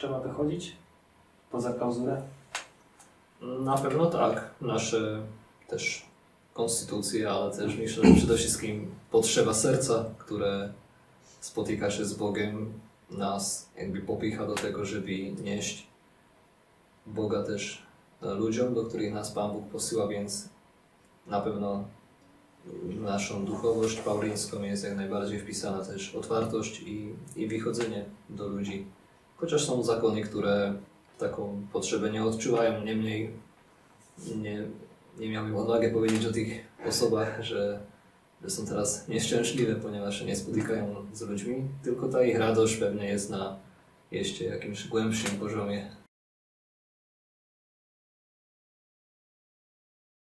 trzeba wychodzić? Poza klauzulę? Na pewno tak. Nasze też konstytucje, ale też myślę, że przede wszystkim potrzeba serca, które spotyka się z Bogiem, nas jakby popycha do tego, żeby nieść Boga też ludziom, do których nas Pan Bóg posyła, więc na pewno naszą duchowość paulińską jest jak najbardziej wpisana też otwartość i wychodzenie do ludzi. Chociaż są zakony, które taką potrzebę nie odczuwają, niemniej nie miałbym odwagi powiedzieć o tych osobach, że są teraz nieszczęśliwe, ponieważ się nie spotykają z ludźmi, tylko ta ich radość pewnie jest na jeszcze jakimś głębszym poziomie.